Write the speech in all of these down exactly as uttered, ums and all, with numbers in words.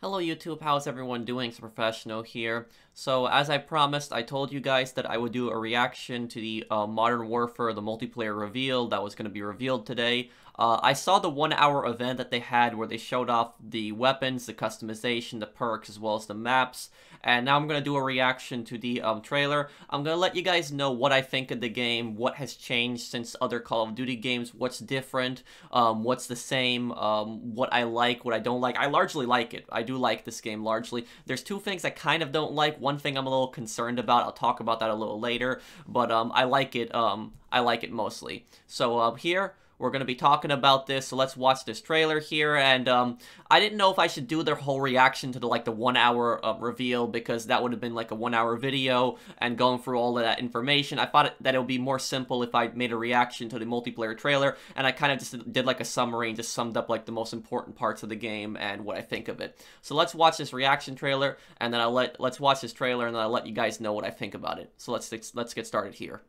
Hello YouTube, how's everyone doing? It's Professional here. So as I promised, I told you guys that I would do a reaction to the uh, Modern Warfare, the multiplayer reveal that was going to be revealed today. Uh, I saw the one hour event that they had where they showed off the weapons, the customization, the perks, as well as the maps. And now I'm going to do a reaction to the um, trailer. I'm going to let you guys know what I think of the game, what has changed since other Call of Duty games, what's different, um, what's the same, um, what I like, what I don't like. I largely like it. I do like this game largely. There's two things I kind of don't like. One thing I'm a little concerned about. I'll talk about that a little later, but um, I like it. Um, I like it mostly. So um, here we're gonna be talking about this. So let's watch this trailer here. And um, I didn't know if I should do their whole reaction to the like the one hour uh, reveal, because that would have been like a one hour video and going through all of that information. I thought it, that it would be more simple if I made a reaction to the multiplayer trailer, and I kind of just did like a summary and just summed up like the most important parts of the game and what I think of it. So let's watch this reaction trailer, and then I'll let let's watch this trailer, and then I'll let you guys know what I think about it. So let's let's get started here.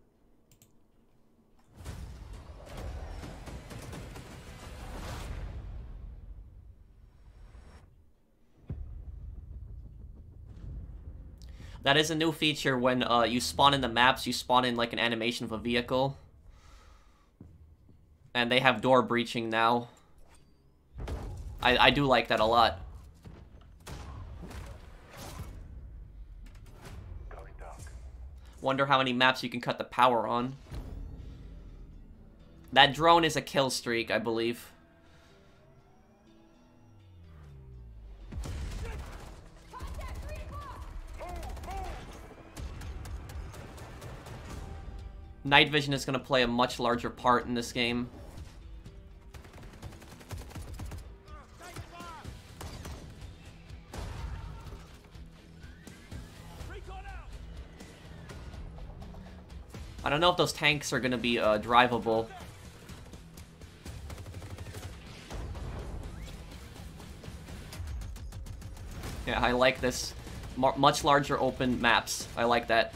That is a new feature. When uh, you spawn in the maps, you spawn in like an animation of a vehicle. And they have door breaching now. I, I do like that a lot. Wonder how many maps you can cut the power on. That drone is a kill streak, I believe. Night vision is going to play a much larger part in this game. I don't know if those tanks are going to be uh, drivable. Yeah, I like this. M- much larger open maps. I like that.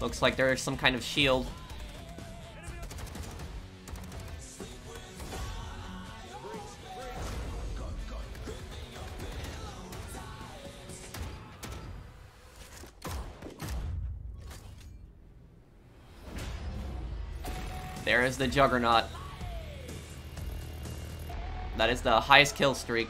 Looks like there's some kind of shield. There is the Juggernaut. That is the highest kill streak.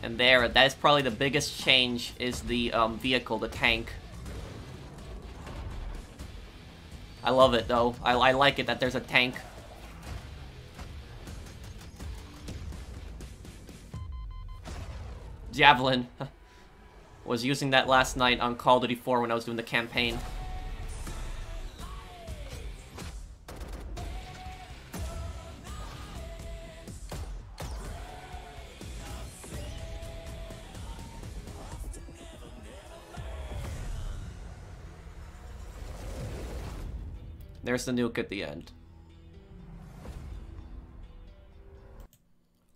And there, that is probably the biggest change, is the um, vehicle, the tank. I love it, though. I, I like it that there's a tank. Javelin. Was using that last night on Call of Duty four when I was doing the campaign. There's the nuke at the end.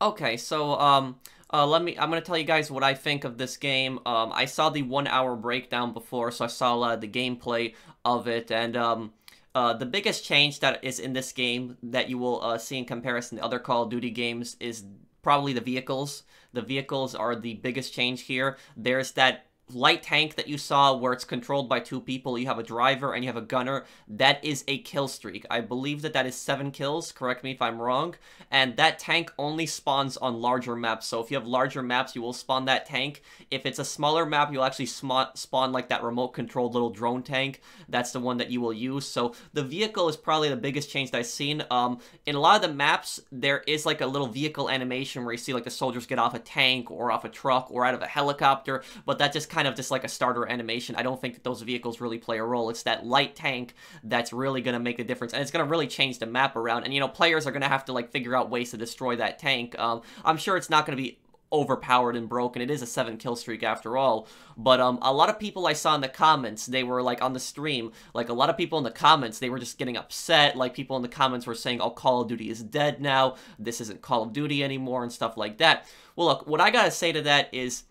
Okay, so um, uh, let me. I'm gonna tell you guys what I think of this game. Um, I saw the one-hour breakdown before, so I saw a lot of the gameplay of it, and um, uh, the biggest change that is in this game that you will uh, see in comparison to other Call of Duty games is probably the vehicles. The vehicles are the biggest change here. There's that light tank that you saw where it's controlled by two people. You have a driver and you have a gunner. That is a kill streak. I believe that that is seven kills. Correct me if I'm wrong. And that tank only spawns on larger maps. So if you have larger maps, you will spawn that tank. If it's a smaller map, you'll actually spawn like that remote controlled little drone tank. That's the one that you will use. So the vehicle is probably the biggest change that I've seen. Um, in a lot of the maps, there is like a little vehicle animation where you see like the soldiers get off a tank or off a truck or out of a helicopter, but that just kind of just like a starter animation. I don't think that those vehicles really play a role. It's that light tank that's really going to make the difference, and it's going to really change the map around. And you know, players are going to have to like figure out ways to destroy that tank. Um, I'm sure it's not going to be overpowered and broken. It is a seven kill streak after all. But um, a lot of people I saw in the comments, they were like on the stream, like a lot of people in the comments, they were just getting upset. Like people in the comments were saying, oh, Call of Duty is dead now. This isn't Call of Duty anymore and stuff like that. Well, look, what I gotta say to that is,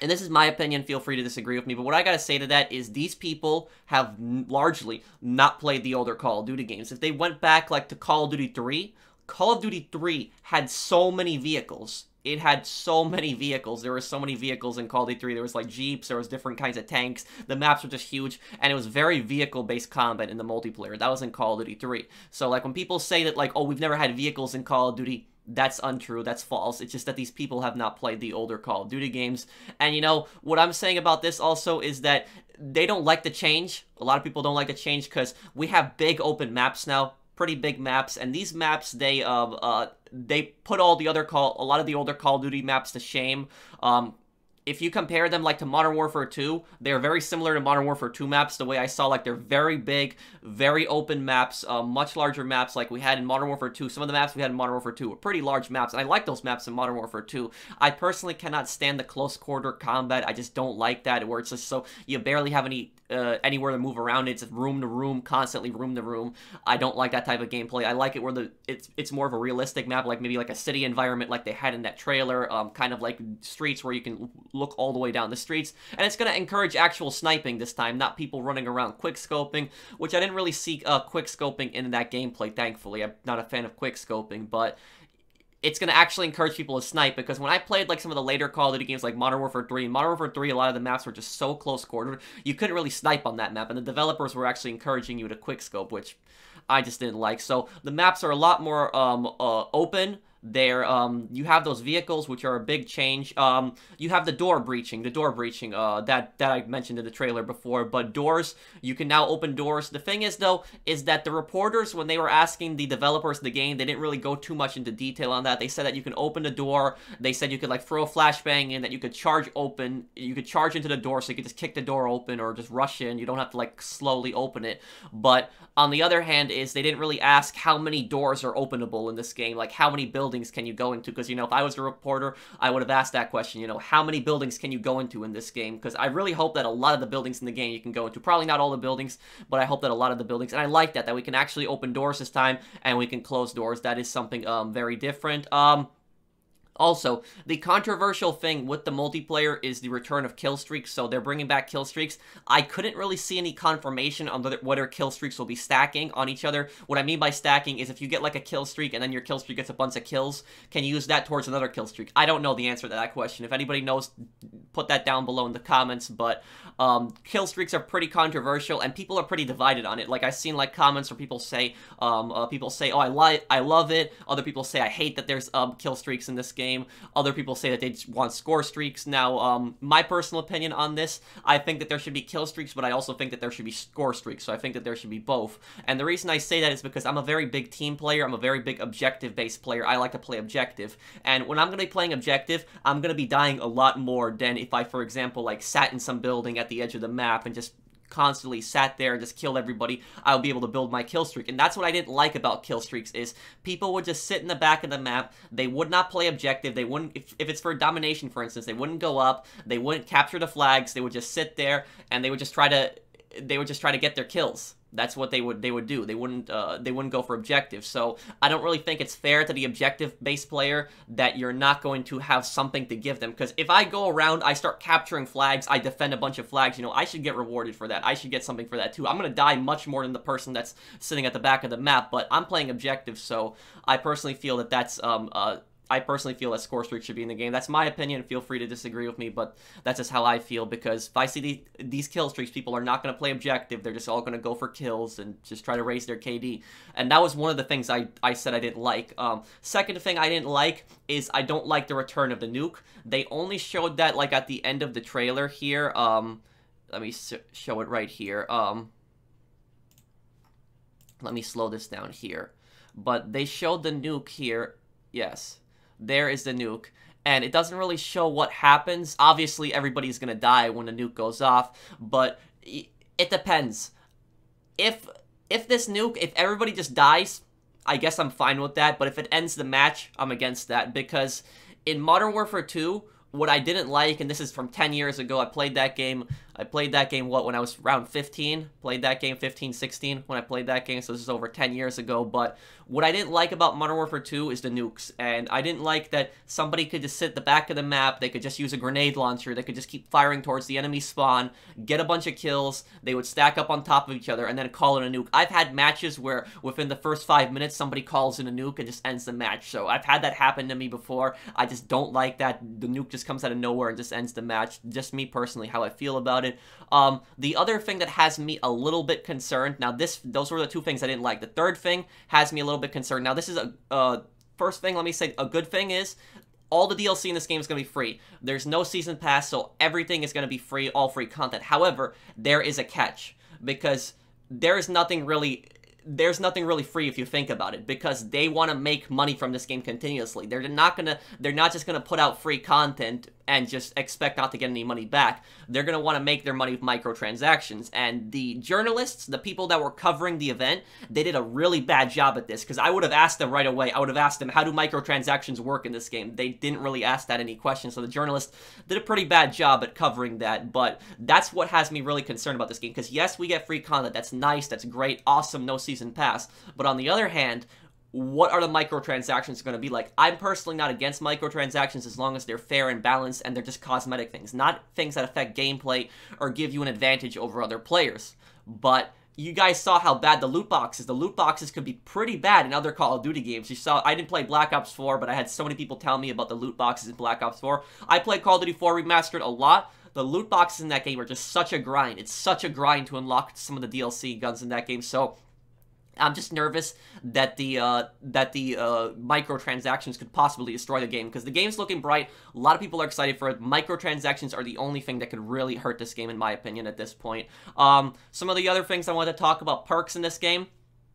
and this is my opinion, feel free to disagree with me, but what I gotta say to that is these people have largely not played the older Call of Duty games. If they went back like to Call of Duty three, Call of Duty three had so many vehicles. It had so many vehicles. There were so many vehicles in Call of Duty three. There was like Jeeps, there was different kinds of tanks. The maps were just huge, and it was very vehicle-based combat in the multiplayer. That was in Call of Duty three. So like when people say that like, oh, we've never had vehicles in Call of Duty, that's untrue, that's false. It's just that these people have not played the older Call of Duty games. And you know, what I'm saying about this also is that they don't like the change. A lot of people don't like the change because we have big open maps now. Pretty big maps, and these maps, they uh, uh they put all the other call a lot of the older Call of Duty maps to shame. Um if you compare them like to Modern Warfare two, they're very similar to Modern Warfare two maps the way I saw. Like they're very big, very open maps, uh, much larger maps like we had in Modern Warfare two. Some of the maps we had in Modern Warfare two were pretty large maps, and I like those maps in Modern Warfare two. I personally cannot stand the close quarter combat. I just don't like that, where it's just so you barely have any Uh, anywhere to move around. It's room to room, constantly room to room. I don't like that type of gameplay. I like it where the it's it's more of a realistic map, like maybe like a city environment like they had in that trailer, um, kind of like streets where you can look all the way down the streets. And it's going to encourage actual sniping this time, not people running around quickscoping, which I didn't really see uh, quickscoping in that gameplay, thankfully. I'm not a fan of quickscoping, but it's going to actually encourage people to snipe, because when I played like some of the later Call of Duty games like Modern Warfare three, Modern Warfare three, a lot of the maps were just so close quartered, you couldn't really snipe on that map, and the developers were actually encouraging you to quickscope, which I just didn't like. So the maps are a lot more um, uh, open. There, um, you have those vehicles, which are a big change. Um, you have the door breaching, the door breaching, uh, that, that I mentioned in the trailer before, but doors, you can now open doors. The thing is, though, is that the reporters, when they were asking the developers of the game, they didn't really go too much into detail on that. They said that you can open the door, they said you could, like, throw a flashbang in, that you could charge open, you could charge into the door, so you could just kick the door open, or just rush in, you don't have to, like, slowly open it. But, on the other hand, is they didn't really ask how many doors are openable in this game, like, how many buildings buildings can you go into? Because, you know, if I was a reporter, I would have asked that question, you know, how many buildings can you go into in this game? Because I really hope that a lot of the buildings in the game you can go into. Probably not all the buildings, but I hope that a lot of the buildings, and I like that, that we can actually open doors this time, and we can close doors. That is something um, very different. Um... Also, the controversial thing with the multiplayer is the return of kill streaks. So they're bringing back kill streaks. I couldn't really see any confirmation on whether kill streaks will be stacking on each other. What I mean by stacking is if you get like a kill streak and then your kill streak gets a bunch of kills, can you use that towards another kill streak? I don't know the answer to that question. If anybody knows, put that down below in the comments. But um, kill streaks are pretty controversial, and people are pretty divided on it. Like I've seen like comments where people say, um, uh, people say, oh, I li I love it. Other people say I hate that there's um, kill streaks in this game. Game. Other people say that they want score streaks. Now, um, my personal opinion on this, I think that there should be kill streaks, but I also think that there should be score streaks, so I think that there should be both. And the reason I say that is because I'm a very big team player, I'm a very big objective-based player, I like to play objective. And when I'm going to be playing objective, I'm going to be dying a lot more than if I, for example, like sat in some building at the edge of the map and just constantly sat there and just killed everybody. I would be able to build my kill streak, and that's what I didn't like about kill streaks, is people would just sit in the back of the map, they would not play objective, they wouldn't, if, if it's for domination for instance, they wouldn't go up, they wouldn't capture the flags, they would just sit there, and they would just try to, they would just try to get their kills. That's what they would they would do. They wouldn't uh, they wouldn't go for objectives. So I don't really think it's fair to the objective-based player that you're not going to have something to give them. Because if I go around, I start capturing flags, I defend a bunch of flags, you know, I should get rewarded for that. I should get something for that too. I'm going to die much more than the person that's sitting at the back of the map. But I'm playing objective, so I personally feel that that's um uh. I personally feel that score streak should be in the game. That's my opinion. Feel free to disagree with me, but that's just how I feel, because if I see the, these kill streaks, people are not going to play objective. They're just all going to go for kills and just try to raise their K D. And that was one of the things I, I said I didn't like. Um, second thing I didn't like is I don't like the return of the nuke. They only showed that like at the end of the trailer here. Um, let me show it right here. Um, let me slow this down here. But they showed the nuke here. Yes. There is the nuke, and it doesn't really show what happens. Obviously, everybody's gonna die when the nuke goes off, but it depends. If if this nuke, if everybody just dies, I guess I'm fine with that, but if it ends the match, I'm against that, because in Modern Warfare two, what I didn't like, and this is from ten years ago, I played that game, I played that game, what, when I was around fifteen? Played that game fifteen, sixteen when I played that game, so this is over ten years ago, but what I didn't like about Modern Warfare two is the nukes, and I didn't like that somebody could just sit at the back of the map, they could just use a grenade launcher, they could just keep firing towards the enemy spawn, get a bunch of kills, they would stack up on top of each other, and then call in a nuke. I've had matches where within the first five minutes, somebody calls in a nuke and just ends the match, so I've had that happen to me before. I just don't like that the nuke just comes out of nowhere and just ends the match. Just me personally, how I feel about it. Um, the other thing that has me a little bit concerned, now this, those were the two things I didn't like. The third thing has me a little bit concerned. Now this is a, uh, first thing, let me say, a good thing is, all the D L C in this game is going to be free. There's no season pass, so everything is going to be free, all free content. However, there is a catch, because there is nothing really... there's nothing really free if you think about it, because they want to make money from this game continuously. They're not gonna, they're not just gonna put out free content and just expect not to get any money back. They're gonna want to make their money with microtransactions. And the journalists, the people that were covering the event, they did a really bad job at this, because I would have asked them right away. I would have asked them, how do microtransactions work in this game? They didn't really ask that any questions, so the journalists did a pretty bad job at covering that. But that's what has me really concerned about this game, because yes, we get free content. That's nice, that's great, awesome, no season and pass, but on the other hand, what are the microtransactions going to be like? I'm personally not against microtransactions as long as they're fair and balanced and they're just cosmetic things, not things that affect gameplay or give you an advantage over other players. But you guys saw how bad the loot boxes, the loot boxes could be pretty bad in other Call of Duty games. You saw, I didn't play Black Ops four, but I had so many people tell me about the loot boxes in Black Ops four. I played Call of Duty four Remastered a lot. The loot boxes in that game are just such a grind. It's such a grind to unlock some of the D L C guns in that game, so I'm just nervous that the uh, that the uh, microtransactions could possibly destroy the game, because the game's looking bright. A lot of people are excited for it. Microtransactions are the only thing that could really hurt this game, in my opinion, at this point. Um, some of the other things I want to talk about, perks in this game.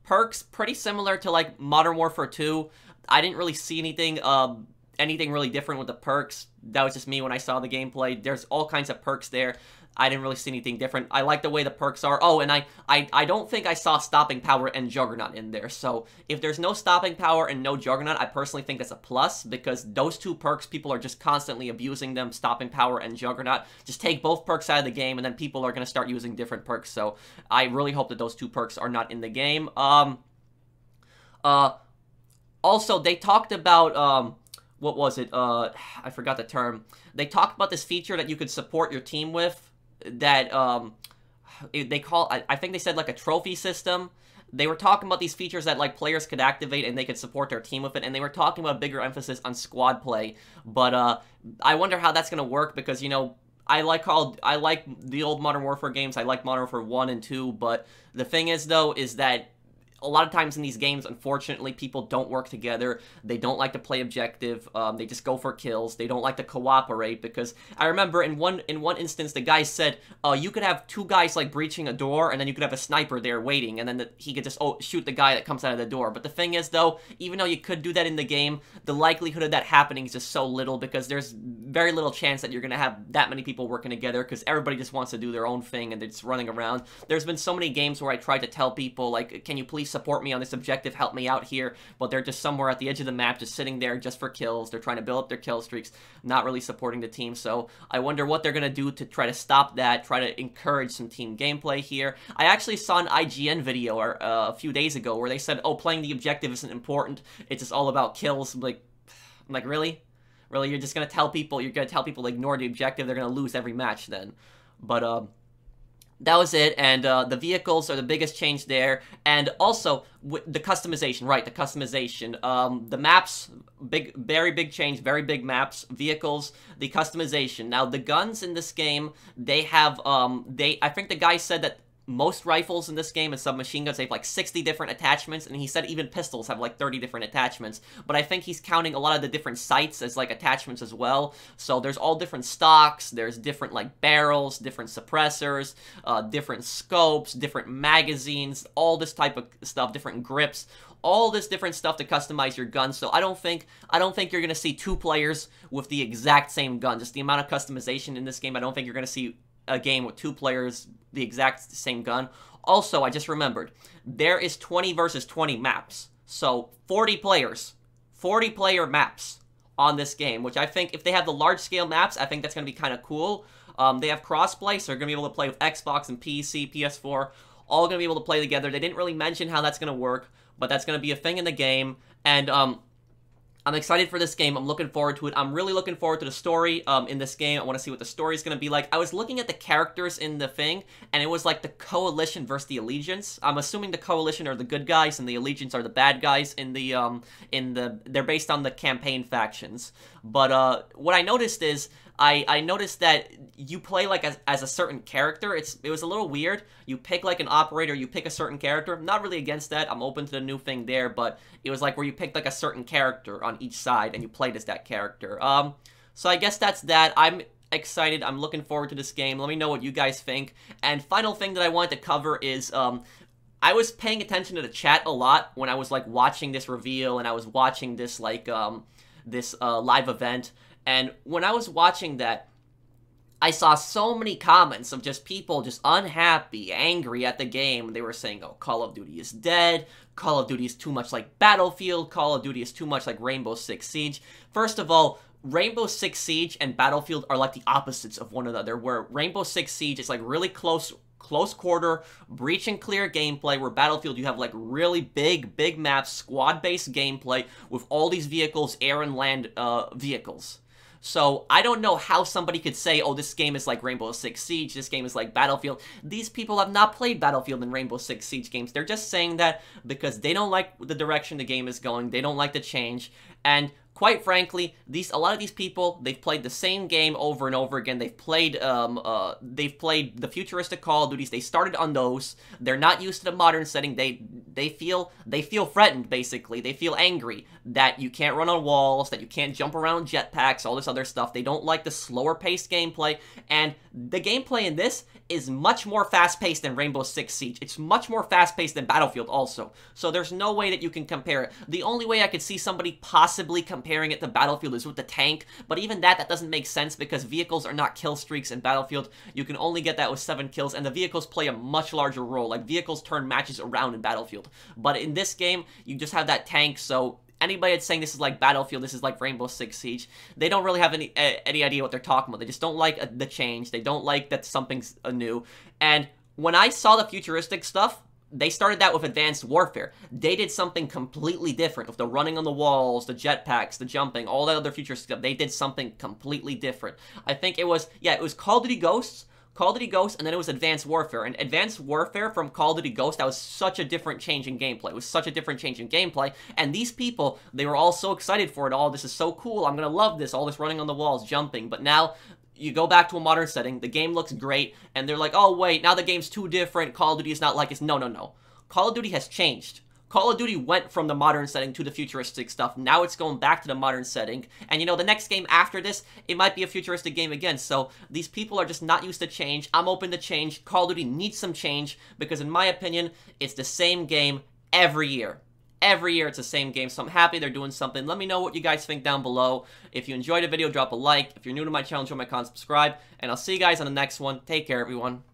Perks, pretty similar to like Modern Warfare two. I didn't really see anything uh, anything really different with the perks. That was just me when I saw the gameplay. There's all kinds of perks there. I didn't really see anything different. I like the way the perks are. Oh, and I, I, I don't think I saw Stopping Power and Juggernaut in there. So if there's no Stopping Power and no Juggernaut, I personally think that's a plus, because those two perks, people are just constantly abusing them, Stopping Power and Juggernaut. Just take both perks out of the game, and then people are going to start using different perks. So I really hope that those two perks are not in the game. Um, uh, also, they talked about... Um, what was it? Uh, I forgot the term. They talked about this feature that you could support your team with. That um they call, I, I think they said like a trophy system. They were talking about these features that like players could activate and they could support their team with it, and they were talking about a bigger emphasis on squad play. But uh I wonder how that's gonna work, because you know, I like Call, I like the old Modern Warfare games. I like Modern Warfare one and two, but the thing is though is that a lot of times in these games, unfortunately, people don't work together. They don't like to play objective. Um, they just go for kills. They don't like to cooperate, because I remember in one in one instance, the guy said, uh, you could have two guys like breaching a door, and then you could have a sniper there waiting, and then the, he could just oh, shoot the guy that comes out of the door. But the thing is, though, even though you could do that in the game, the likelihood of that happening is just so little, because there's very little chance that you're going to have that many people working together, because everybody just wants to do their own thing, and they're just running around. There's been so many games where I tried to tell people, like, can you please support me on this objective, help me out here, but they're just somewhere at the edge of the map, just sitting there just for kills. They're trying to build up their kill streaks, not really supporting the team. So I wonder what they're going to do to try to stop that, try to encourage some team gameplay here. I actually saw an I G N video or, uh, a few days ago where they said, oh, playing the objective isn't important, it's just all about kills. I'm like, I'm like, really? Really? You're just going to tell people, you're going to tell people to ignore the objective, they're going to lose every match then. But, um, uh, that was it, and uh, the vehicles are the biggest change there, and also w the customization, right, the customization. Um, the maps, big, very big change, very big maps, vehicles, the customization. Now, the guns in this game, they have, um, they. I think the guy said that most rifles in this game and submachine guns, they have like sixty different attachments, and he said even pistols have like thirty different attachments, but I think he's counting a lot of the different sights as like attachments as well. So there's all different stocks, there's different like barrels, different suppressors, uh, different scopes, different magazines, all this type of stuff, different grips, all this different stuff to customize your gun. So I don't think I don't think you're gonna see two players with the exact same gun. Just the amount of customization in this game, I don't think you're gonna see a game with two players the exact same gun. Also, I just remembered, there is twenty versus twenty maps. So, forty players. forty player maps on this game, which I think if they have the large-scale maps, I think that's going to be kind of cool. Um, they have cross-play, so they're going to be able to play with Xbox and P C, P S four, all going to be able to play together. They didn't really mention how that's going to work, but that's going to be a thing in the game, and um, I'm excited for this game. I'm looking forward to it. I'm really looking forward to the story um, in this game. I want to see what the story is going to be like. I was looking at the characters in the thing, and it was like the Coalition versus the Allegiance. I'm assuming the Coalition are the good guys, and the Allegiance are the bad guys. In the um, in the they're based on the campaign factions. But uh, what I noticed is I I noticed that you play like as, as a certain character. It's it was a little weird. You pick like an operator. You pick a certain character. I'm not really against that. I'm open to the new thing there, but it was like where you picked like a certain character on on each side and you played as that character. Um, so I guess that's that. I'm excited. I'm looking forward to this game. Let me know what you guys think. And final thing that I wanted to cover is um, I was paying attention to the chat a lot when I was like watching this reveal and I was watching this like um, this uh, live event. And when I was watching that, I saw so many comments of just people just unhappy, angry at the game. They were saying, oh, Call of Duty is dead. Call of Duty is too much like Battlefield. Call of Duty is too much like Rainbow Six Siege. First of all, Rainbow Six Siege and Battlefield are like the opposites of one another, where Rainbow Six Siege is like really close close quarter, breach and clear gameplay, where Battlefield you have like really big, big maps, squad-based gameplay with all these vehicles, air and land uh, vehicles. So I don't know how somebody could say, oh, this game is like Rainbow Six Siege, this game is like Battlefield. These people have not played Battlefield and Rainbow Six Siege games. They're just saying that because they don't like the direction the game is going. They don't like the change. And quite frankly, these a lot of these people, they've played the same game over and over again. They've played um, uh, they've played the futuristic Call of Duties. They started on those. They're not used to the modern setting. They they feel they feel threatened, basically. They feel angry that you can't run on walls, that you can't jump around jetpacks, all this other stuff. They don't like the slower-paced gameplay. And the gameplay in this is much more fast-paced than Rainbow Six Siege. It's much more fast-paced than Battlefield also. So there's no way that you can compare it. The only way I could see somebody possibly compare comparing it to Battlefield is with the tank, but even that, that doesn't make sense because vehicles are not kill streaks in Battlefield. You can only get that with seven kills, and the vehicles play a much larger role. Like, vehicles turn matches around in Battlefield. But in this game, you just have that tank, so anybody that's saying this is like Battlefield, this is like Rainbow Six Siege, they don't really have any, any idea what they're talking about. They just don't like the change. They don't like that something's new. And when I saw the futuristic stuff, they started that with Advanced Warfare. They did something completely different with the running on the walls, the jetpacks, the jumping, all that other future stuff. They did something completely different. I think it was, yeah, it was Call of Duty Ghosts, Call of Duty Ghosts, and then it was Advanced Warfare. And Advanced Warfare from Call of Duty Ghosts, that was such a different change in gameplay. It was such a different change in gameplay. And these people, they were all so excited for it. Oh, this is so cool. I'm going to love this. All this running on the walls, jumping. But now you go back to a modern setting, the game looks great, and they're like, oh wait, now the game's too different, Call of Duty is not like it's no, no, no. Call of Duty has changed. Call of Duty went from the modern setting to the futuristic stuff. Now it's going back to the modern setting. And you know, the next game after this, it might be a futuristic game again. So these people are just not used to change. I'm open to change. Call of Duty needs some change because in my opinion, it's the same game every year. Every year it's the same game, so I'm happy they're doing something. Let me know what you guys think down below. If you enjoyed the video, drop a like. If you're new to my channel, join my con, subscribe. And I'll see you guys on the next one. Take care, everyone.